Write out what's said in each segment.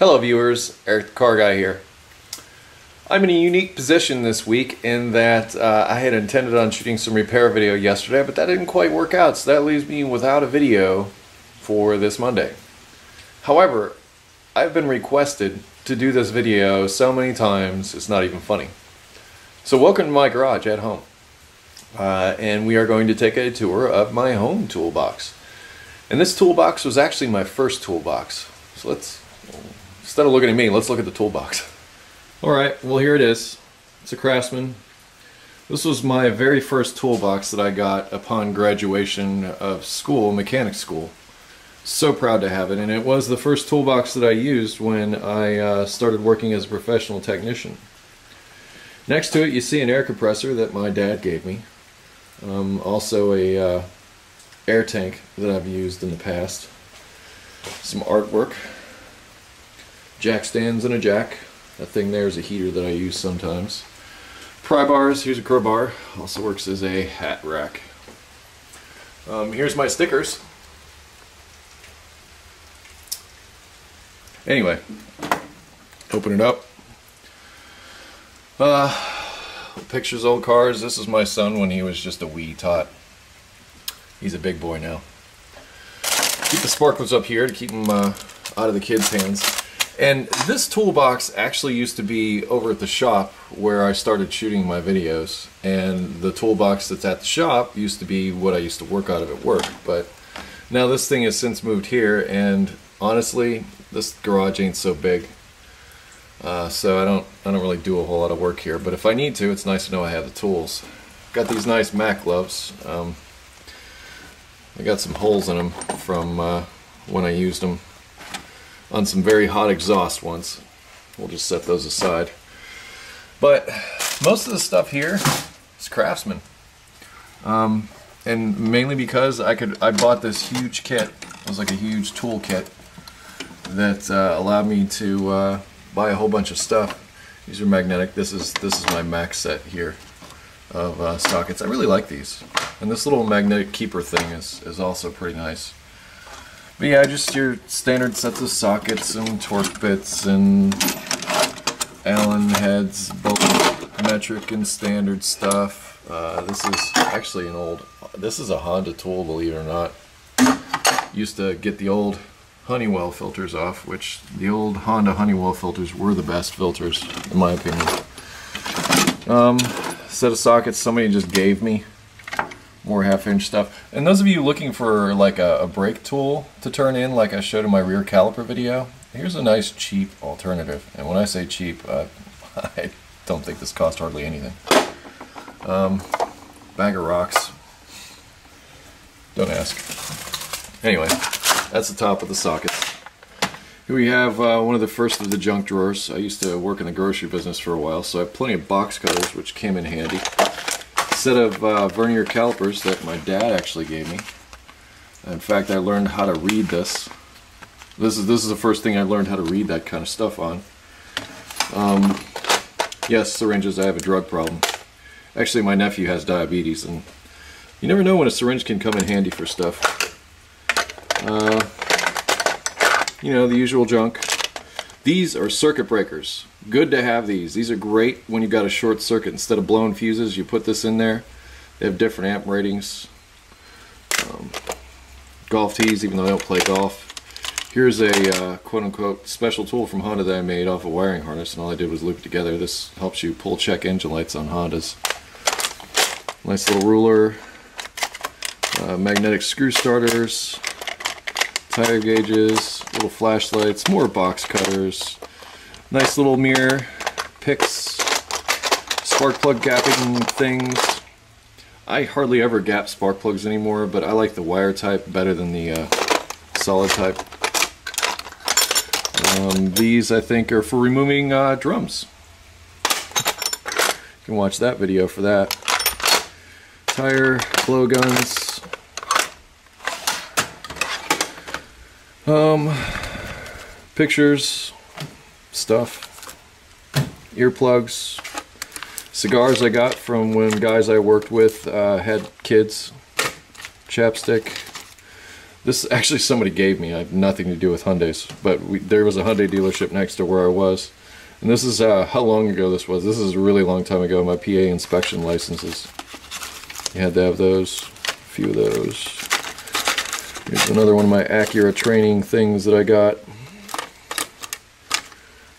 Hello viewers, Eric the Car Guy here. I'm in a unique position this week in that I had intended on shooting some repair video yesterday, but that didn't quite work out, so that leaves me without a video for this Monday. However, I've been requested to do this video so many times, it's not even funny. So welcome to my garage at home. And we are going to take a tour of my home toolbox. And this toolbox was actually my first toolbox. So let's... Instead of looking at me, let's look at the toolbox. Alright, well here it is. It's a Craftsman. This was my very first toolbox that I got upon graduation of school, mechanic school. So proud to have it, and it was the first toolbox that I used when I started working as a professional technician. Next to it you see an air compressor that my dad gave me. Also a air tank that I've used in the past. Some artwork. Jack stands and a jack. That thing there is a heater that I use sometimes. Pry bars, here's a crowbar. Also works as a hat rack. Here's my stickers. Anyway, open it up. Pictures, old cars. This is my son when he was just a wee tot. He's a big boy now. Keep the sparklers up here to keep them out of the kids' hands. And this toolbox actually used to be over at the shop where I started shooting my videos, and the toolbox that's at the shop used to be what I used to work out of at work, but now this thing has since moved here, and honestly this garage ain't so big, so I don't really do a whole lot of work here, but if I need to, it's nice to know I have the tools. Got these nice Mac gloves. They got some holes in them from when I used them on some very hot exhaust once. We'll just set those aside. But most of the stuff here is Craftsman. And mainly because I bought this huge kit. It was like a huge tool kit that allowed me to buy a whole bunch of stuff. These are magnetic. This is my Mac set here of sockets. I really like these. And this little magnetic keeper thing is also pretty nice. But yeah, just your standard sets of sockets and torque bits and Allen heads, both metric and standard stuff. This is actually this is a Honda tool, believe it or not. Used to get the old Honeywell filters off, which the old Honda Honeywell filters were the best filters, in my opinion. Set of sockets somebody just gave me. More half-inch stuff. And those of you looking for like a brake tool to turn in, like I showed in my rear caliper video, here's a nice cheap alternative. And when I say cheap, I don't think this cost hardly anything. Bag of rocks. Don't ask. Anyway, that's the top of the sockets. Here we have one of the first of the junk drawers. I used to work in the grocery business for a while, so I have plenty of box cutters, which came in handy. Set of vernier calipers that my dad actually gave me. In fact, I learned how to read this. This is the first thing I learned how to read that kind of stuff on. Yes, syringes. I have a drug problem. Actually, my nephew has diabetes, and you never know when a syringe can come in handy for stuff. You know, the usual junk. These are circuit breakers. Good to have these. These are great when you've got a short circuit. Instead of blowing fuses, you put this in there. They have different amp ratings. Golf tees, even though I don't play golf. Here's a quote-unquote special tool from Honda that I made off a wiring harness, and all I did was loop it together. This helps you pull check engine lights on Hondas. Nice little ruler. Magnetic screw starters. Tire gauges, little flashlights, more box cutters, nice little mirror, picks, spark plug gapping things. I hardly ever gap spark plugs anymore, but I like the wire type better than the solid type. These I think are for removing drums. You can watch that video for that. Tire, blow guns. Pictures, stuff, earplugs, cigars I got from when guys I worked with had kids, chapstick, This actually somebody gave me. I have nothing to do with Hyundais, but there was a Hyundai dealership next to where I was. And this is how long ago this was. This is a really long time ago. My PA inspection licenses. You had to have those, a few of those. Here's another one of my Acura training things that I got.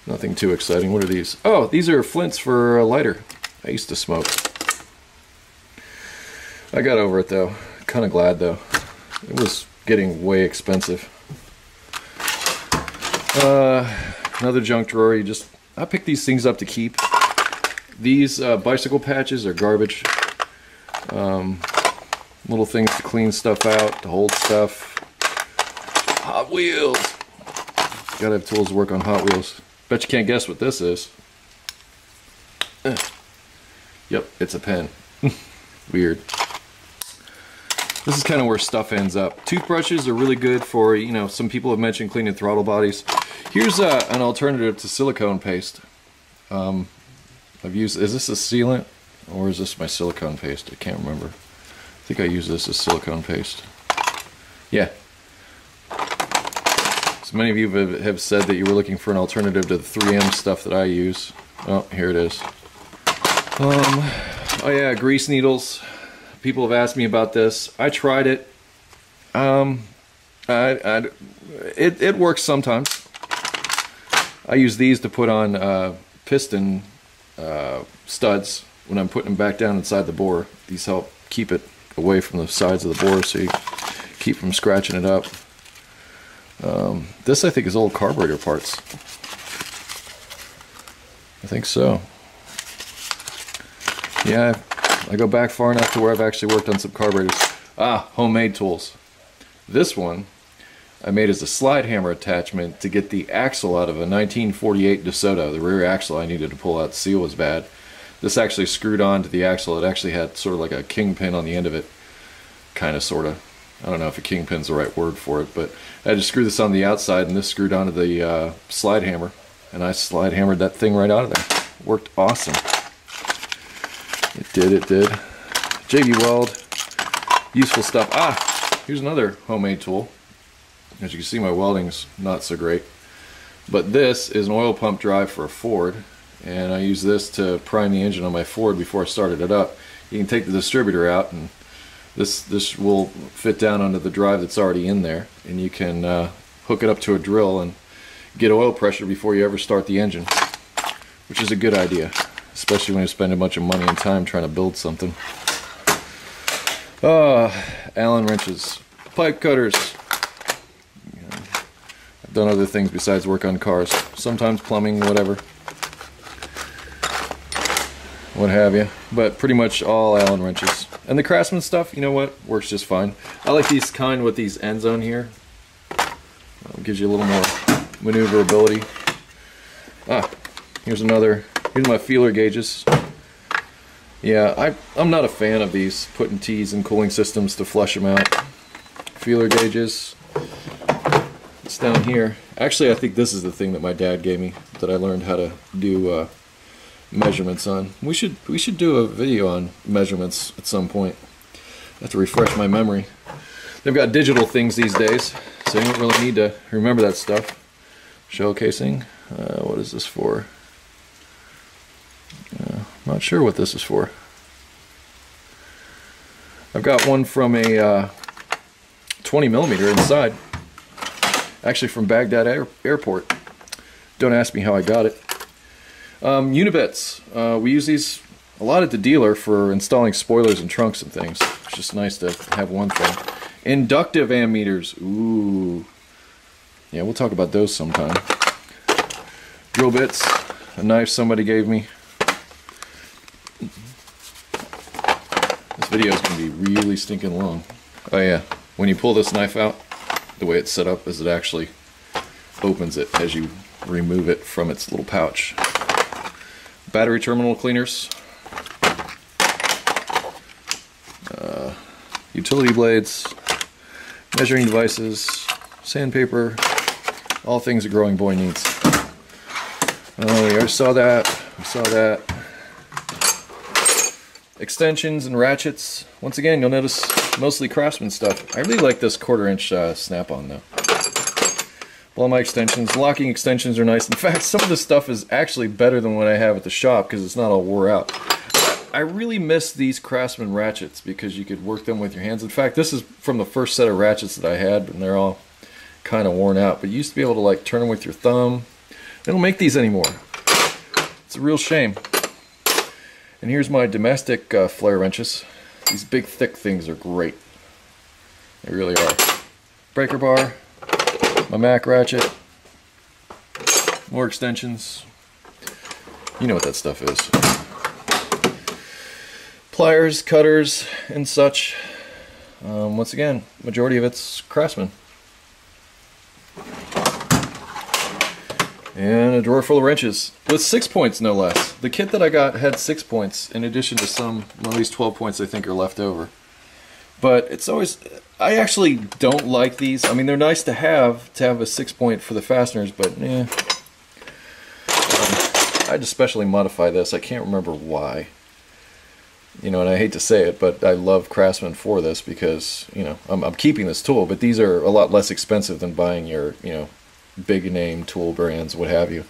Nothing too exciting. What are these? Oh, these are flints for a lighter. I used to smoke. I got over it though. Kind of glad though. It was getting way expensive. Another junk drawer. I pick these things up to keep. These bicycle patches are garbage. Little things to clean stuff out, to hold stuff. Hot Wheels. Gotta have tools to work on Hot Wheels. Bet you can't guess what this is. Yep, it's a pen. Weird. This is kind of where stuff ends up. Toothbrushes are really good for, you know, some people have mentioned cleaning throttle bodies. Here's an alternative to silicone paste. I've used, is this a sealant or is this my silicone paste? I can't remember. I think I use this as silicone paste. Yeah. So many of you have said that you were looking for an alternative to the 3M stuff that I use. Oh, here it is. Oh yeah, grease needles. People have asked me about this. I tried it. It works sometimes. I use these to put on piston studs when I'm putting them back down inside the bore. These help keep it away from the sides of the bore so you keep from scratching it up. This I think is old carburetor parts. I think so. Yeah, I go back far enough to where I've actually worked on some carburetors. Ah, homemade tools. This one I made as a slide hammer attachment to get the axle out of a 1948 DeSoto. The rear axle I needed to pull out. The seal was bad. This actually screwed onto the axle. It actually had sort of like a kingpin on the end of it. Kind of, sort of. I don't know if a kingpin's the right word for it, but I had to screw this on the outside and this screwed onto the slide hammer. And I slide hammered that thing right out of there. Worked awesome. It did. JB Weld, useful stuff. Ah, here's another homemade tool. As you can see, my welding's not so great. But this is an oil pump drive for a Ford, and I use this to prime the engine on my Ford before I started it up. You can take the distributor out, and this will fit down onto the drive that's already in there, and you can hook it up to a drill and get oil pressure before you ever start the engine, which is a good idea. Especially when you spend a bunch of money and time trying to build something. Allen wrenches, pipe cutters. Yeah. I've done other things besides work on cars. Sometimes plumbing, whatever. What have you. But pretty much all Allen wrenches. And the Craftsman stuff, you know what? Works just fine. I like these kind with these ends on here. Gives you a little more maneuverability. Ah, here's another. Here's my feeler gauges. Yeah, I'm not a fan of these, putting T's in cooling systems to flush them out. Feeler gauges. It's down here. Actually, I think this is the thing that my dad gave me that I learned how to do measurements on. We should do a video on measurements at some point. I have to refresh my memory. They've got digital things these days, so you don't really need to remember that stuff. Shell casing. What is this for? Not sure what this is for. I've got one from a 20mm inside, actually from Baghdad Airport. Don't ask me how I got it. Univets. We use these a lot at the dealer for installing spoilers and trunks and things. It's just nice to have one thing. Inductive ammeters. Ooh. Yeah, we'll talk about those sometime. Drill bits. A knife somebody gave me. This video is going to be really stinking long. Oh yeah, when you pull this knife out, the way it's set up is it actually opens it as you remove it from its little pouch. Battery terminal cleaners. Utility blades. Measuring devices. Sandpaper. All things a growing boy needs. Oh, we already saw that. We saw that. Extensions and ratchets. Once again, you'll notice mostly Craftsman stuff. I really like this 1/4" Snap-on though. Blow my extensions. Locking extensions are nice. In fact, some of this stuff is actually better than what I have at the shop because it's not all wore out. I really miss these Craftsman ratchets because you could work them with your hands. In fact, this is from the first set of ratchets that I had, and they're all kind of worn out. But you used to be able to like turn them with your thumb. They don't make these anymore. It's a real shame. And here's my domestic flare wrenches. These big thick things are great. They really are. Breaker bar. My Mac ratchet. More extensions. You know what that stuff is. Pliers, cutters, and such. Once again, majority of it's Craftsman. And a drawer full of wrenches with 6 points, no less. The kit that I got had 6 points in addition to some, well, at least 12 points I think are left over. But it's always, I actually don't like these. I mean, they're nice to have a 6 point for the fasteners, but yeah. I'd especially modify this. I can't remember why. You know, and I hate to say it, but I love Craftsman for this because, you know, I'm keeping this tool, but these are a lot less expensive than buying your, you know, big name tool brands, what have you,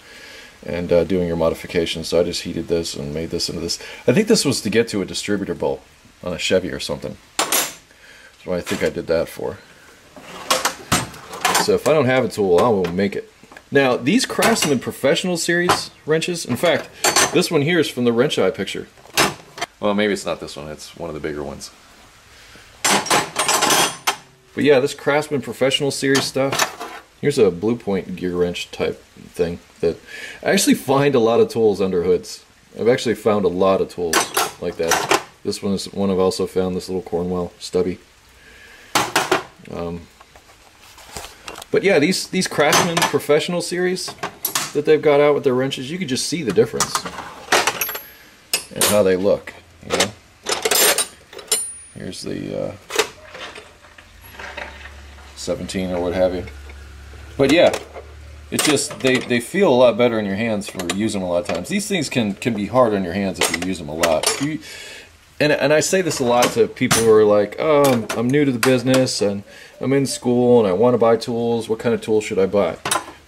and doing your modifications. So I just heated this and made this into this. I think this was to get to a distributor bowl on a Chevy or something. That's what I think I did that for. So if I don't have a tool, I will make it. Now, these Craftsman Professional Series wrenches, in fact, this one here is from the Wrench Eye picture. Well, maybe it's not this one, it's one of the bigger ones. But yeah, this Craftsman Professional Series stuff, here's a Blue Point gear wrench type thing that I actually find a lot of tools under hoods. I've actually found a lot of tools like that. This one is one I've also found, this little Cornwell stubby. But yeah, these Craftsman Professional Series that they've got out with their wrenches, you can just see the difference and how they look. You know? Here's the 17 or what have you. But yeah, it's just they feel a lot better in your hands for using them a lot of times. These things can be hard on your hands if you use them a lot. And I say this a lot to people who are like, oh, I'm new to the business and I'm in school and I want to buy tools. What kind of tools should I buy?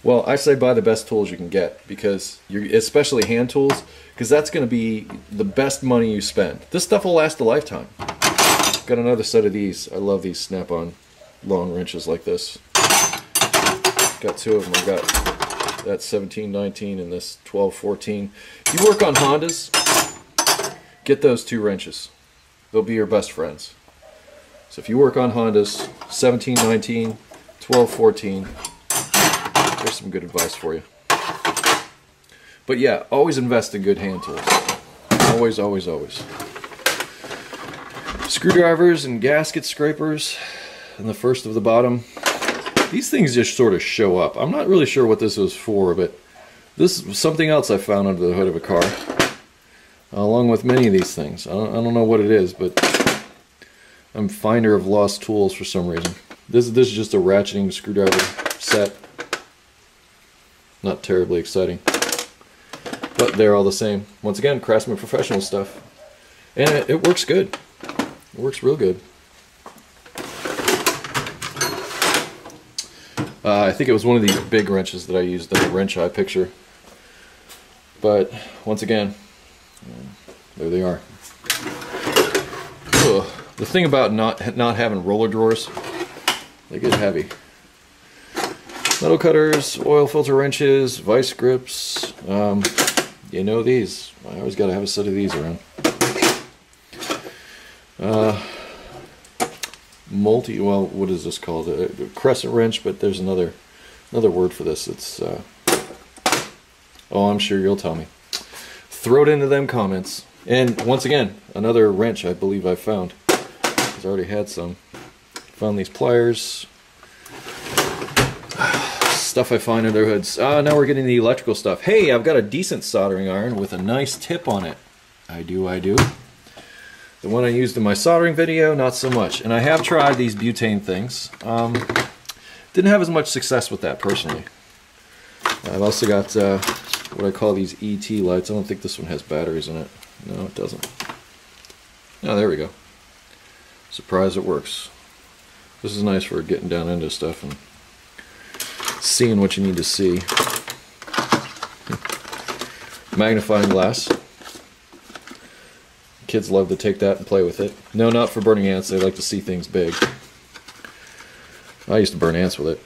Well, I say buy the best tools you can get, because you're, especially hand tools, because that's going to be the best money you spend. This stuff will last a lifetime. Got another set of these. I love these Snap-on long wrenches like this. Got two of them. I got that 17-19 and this 12-14. If you work on Hondas, get those two wrenches. They'll be your best friends. So if you work on Hondas, 17-19, 12-14, there's some good advice for you. But yeah, always invest in good hand tools. Always, always, always. Screwdrivers and gasket scrapers, and the first of the bottom. These things just sort of show up. I'm not really sure what this is for, but this is something else I found under the hood of a car, along with many of these things. I don't know what it is, but I'm finder of lost tools for some reason. This is just a ratcheting screwdriver set. Not terribly exciting, but they're all the same. Once again, Craftsman Professional stuff, and it works good. It works real good. I think it was one of these big wrenches that I used in the Wrench Eye picture, but once again, there they are. Ugh. The thing about not having roller drawers, they get heavy. Metal cutters, oil filter wrenches, vice grips, you know these. I always got to have a set of these around. Well, what is this called? A crescent wrench, but there's another word for this. It's, oh, I'm sure you'll tell me. Throw it into them comments. And once again, another wrench I believe I found. Because I already had some. Found these pliers. Stuff I find under hoods. Now we're getting the electrical stuff. Hey, I've got a decent soldering iron with a nice tip on it. I do. The one I used in my soldering video, not so much. And I have tried these butane things. Didn't have as much success with that personally. I've also got what I call these ET lights. I don't think this one has batteries in it. No, it doesn't. Oh, there we go. Surprised it works. This is nice for getting down into stuff and seeing what you need to see. Magnifying glass. Kids love to take that and play with it. No, not for burning ants. They like to see things big. I used to burn ants with it.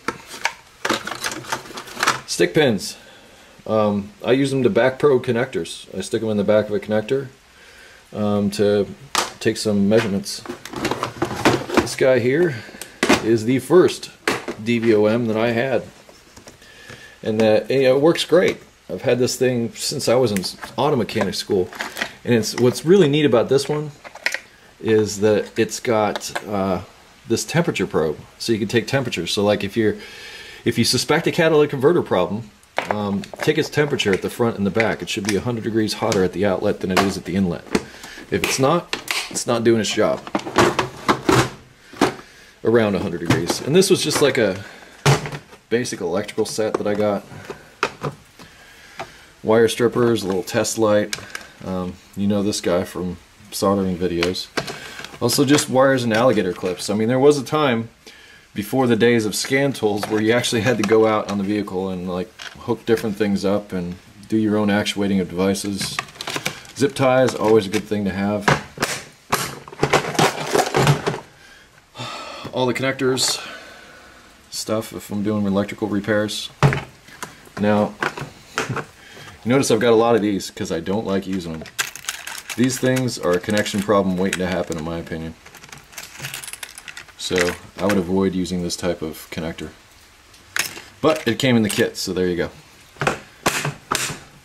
Stick pins. I use them to back probe connectors. I stick them in the back of a connector to take some measurements. This guy here is the first DVOM that I had, and that, you know, it works great. I've had this thing since I was in auto mechanic school, and it's what's really neat about this one is that it's got this temperature probe, so you can take temperatures. So like if you suspect a catalytic converter problem, take its temperature at the front and the back. It should be 100 degrees hotter at the outlet than it is at the inlet. If it's not, it's not doing its job. Around 100 degrees. And this was just like a basic electrical set that I got. Wire strippers, a little test light. You know this guy from soldering videos. Also just wires and alligator clips. I mean, there was a time before the days of scan tools where you actually had to go out on the vehicle and like hook different things up and do your own actuating of devices. Zip ties, always a good thing to have. All the connectors, stuff if I'm doing electrical repairs. Now, notice I've got a lot of these because I don't like using them. These things are a connection problem waiting to happen, in my opinion. So I would avoid using this type of connector. But it came in the kit, so there you go.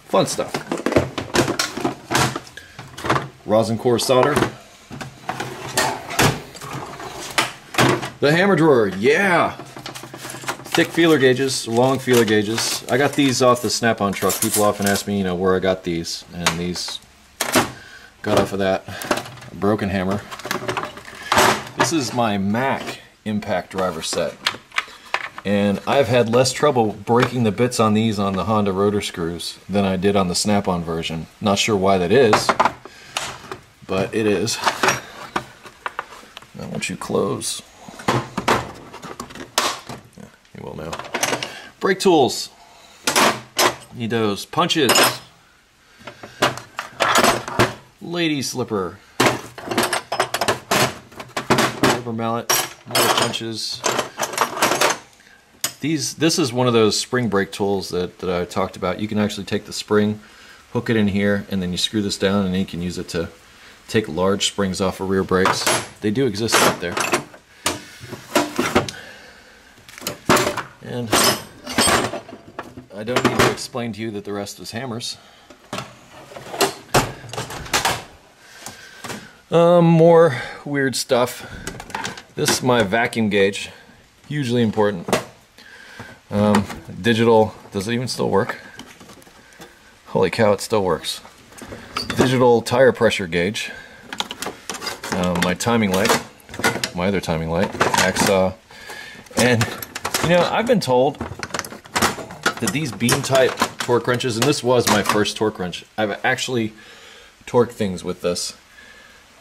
Fun stuff. Rosin core solder. The hammer drawer, yeah! Thick feeler gauges, long feeler gauges. I got these off the Snap-on truck. People often ask me, you know, where I got these, and these got off of that broken hammer. This is my Mac impact driver set, and I've had less trouble breaking the bits on these on the Honda rotor screws than I did on the Snap-on version. Not sure why that is, but it is. I want you to close. Well, now, brake tools, need those. Punches, lady slipper, rubber mallet, more punches. This is one of those spring brake tools that I talked about. You can actually take the spring, hook it in here, and then you screw this down, and then you can use it to take large springs off of rear brakes. They do exist out there. And I don't need to explain to you that the rest is hammers. More weird stuff. This is my vacuum gauge. Hugely important. Digital. Does it even still work? Holy cow, it still works. Digital tire pressure gauge. My timing light. My other timing light. Hacksaw. And... you know, I've been told that these beam type torque wrenches, and this was my first torque wrench, I've actually torqued things with this,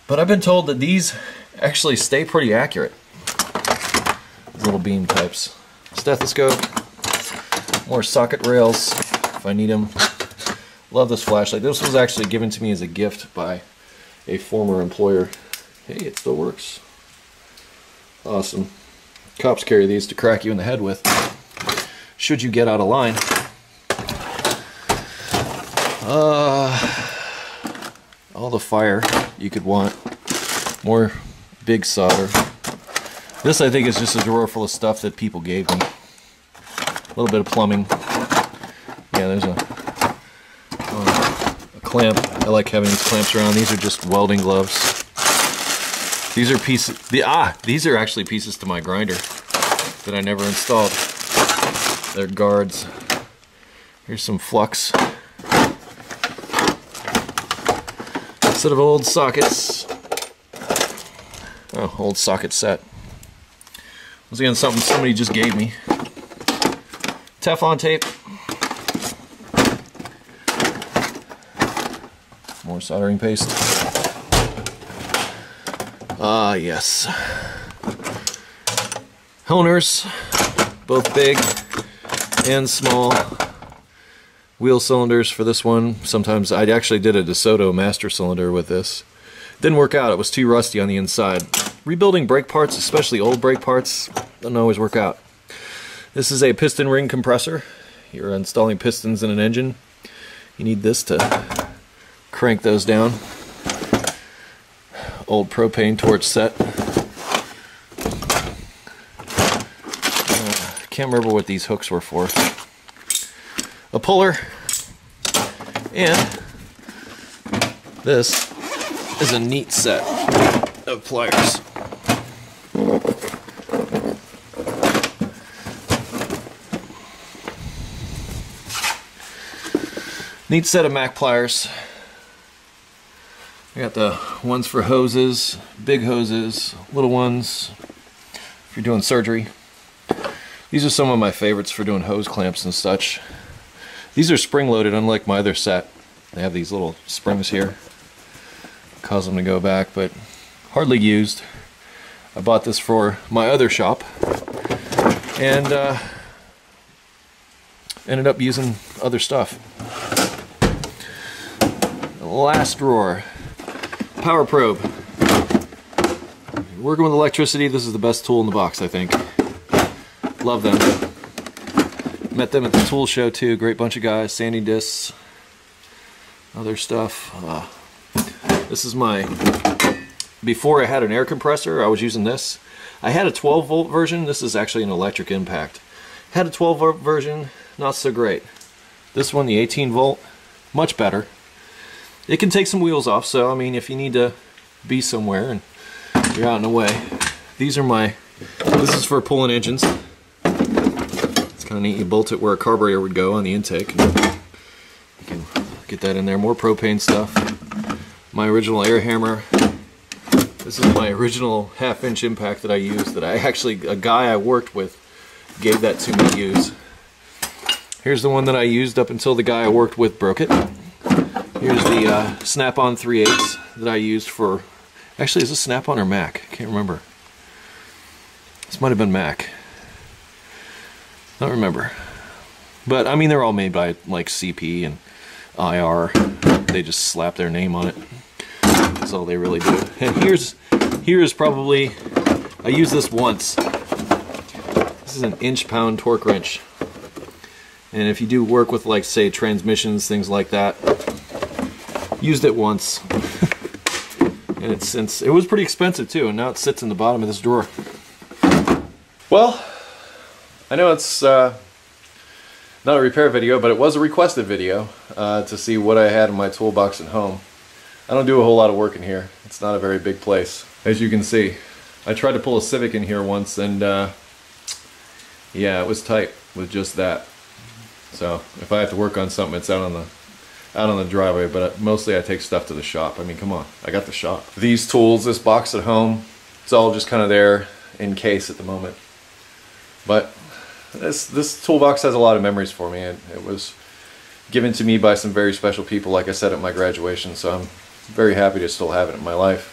but I've been told that these actually stay pretty accurate. These little beam types. Stethoscope, more socket rails if I need them. Love this flashlight. This was actually given to me as a gift by a former employer. Hey, it still works. Awesome. Cops carry these to crack you in the head with, should you get out of line. All the fire you could want. More big solder. This, I think, is just a drawer full of stuff that people gave me. A little bit of plumbing. Yeah, there's a clamp. I like having these clamps around. These are just welding gloves. These are pieces, these are actually pieces to my grinder that I never installed. They're guards. Here's some flux. A set of old sockets. Oh, old socket set. Once again, something somebody just gave me. Teflon tape. More soldering paste. Ah, yes. Honers, both big and small. Wheel cylinders for this one. Sometimes I actually did a DeSoto master cylinder with this. Didn't work out, it was too rusty on the inside. Rebuilding brake parts, especially old brake parts, doesn't always work out. This is a piston ring compressor. You're installing pistons in an engine. You need this to crank those down. Old propane torch set. Can't remember what these hooks were for. A puller, and this is a neat set of pliers. Neat set of Mac pliers. I got the ones for hoses, big hoses, little ones if you're doing surgery. These are some of my favorites for doing hose clamps and such. These are spring-loaded, unlike my other set. They have these little springs here. Cause them to go back, but hardly used. I bought this for my other shop, and ended up using other stuff. Last drawer, Power Probe. Working with electricity, this is the best tool in the box, I think. Love them. Met them at the tool show too, great bunch of guys, sanding discs, other stuff. This is my, before I had an air compressor, I was using this. I had a 12 volt version, this is actually an electric impact. Had a 12 volt version, not so great. This one, the 18 volt, much better. It can take some wheels off, so I mean if you need to be somewhere and you're out and away. These are my, this is for pulling engines. Kind of neat, you bolt it where a carburetor would go on the intake. You can get that in there. More propane stuff. My original air hammer. This is my original half-inch impact that I used, that I actually, a guy I worked with gave that to me to use. Here's the one that I used up until the guy I worked with broke it. Here's the Snap-on 3/8 that I used for, actually is this Snap-on or Mac? I can't remember. This might have been Mac. I don't remember, but I mean they're all made by like CP and IR. They just slap their name on it. That's all they really do. And here's probably, I used this once. This is an inch-pound torque wrench, and if you do work with like say transmissions, things like that, used it once, and it's since it was pretty expensive too, and now it sits in the bottom of this drawer. Well. I know it's not a repair video, but it was a requested video to see what I had in my toolbox at home. I don't do a whole lot of work in here. It's not a very big place. As you can see, I tried to pull a Civic in here once, and yeah, it was tight with just that. So if I have to work on something, it's out on the driveway, but mostly I take stuff to the shop. I mean, come on, I got the shop. These tools, this box at home, it's all just kind of there in case at the moment. But This toolbox has a lot of memories for me, and it was given to me by some very special people, like I said, at my graduation, so I'm very happy to still have it in my life,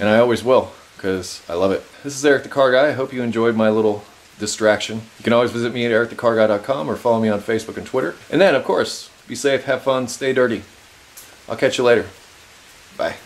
and I always will, because I love it. This is Eric the Car Guy. I hope you enjoyed my little distraction. You can always visit me at ericthecarguy.com or follow me on Facebook and Twitter. And then, of course, be safe, have fun, stay dirty. I'll catch you later. Bye.